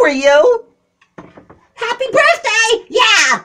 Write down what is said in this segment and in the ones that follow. were you? Happy birthday! Yeah!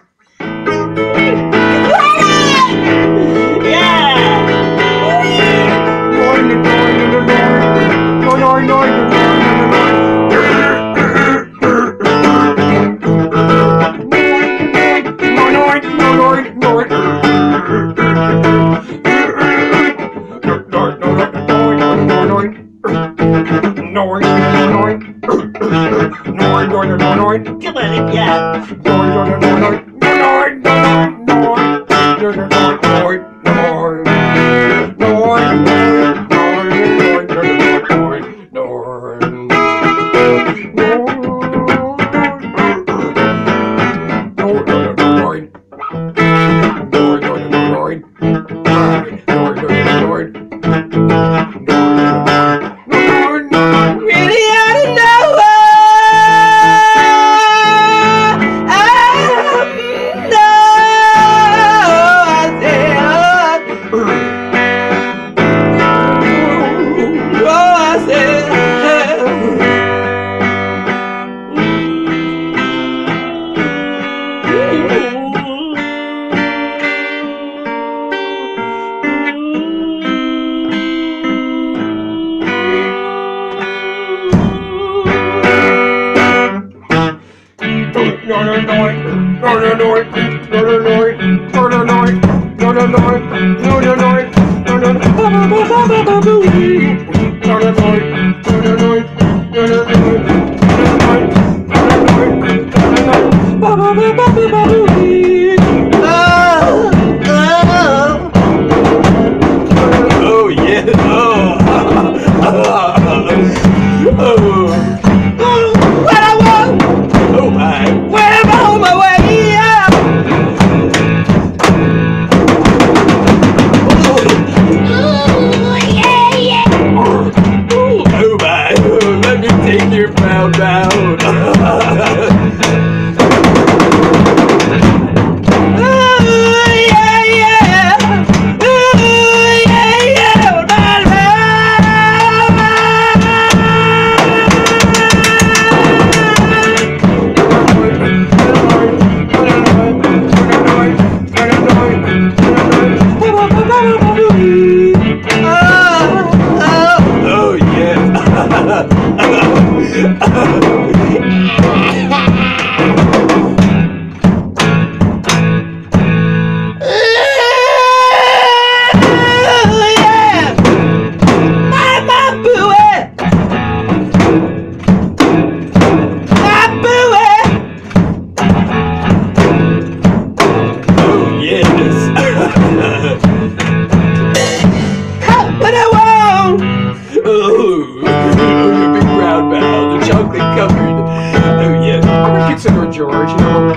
George, you know,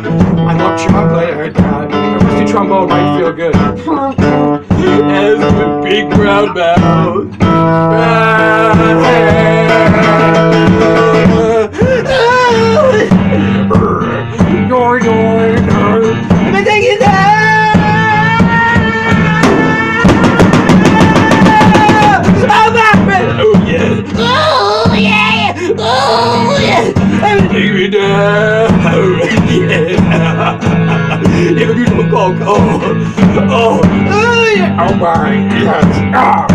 I love chocolate. I wish the trombone might feel good. As the big brown mouse. Oh, oh, oh, yeah. Oh my, yes. Ah.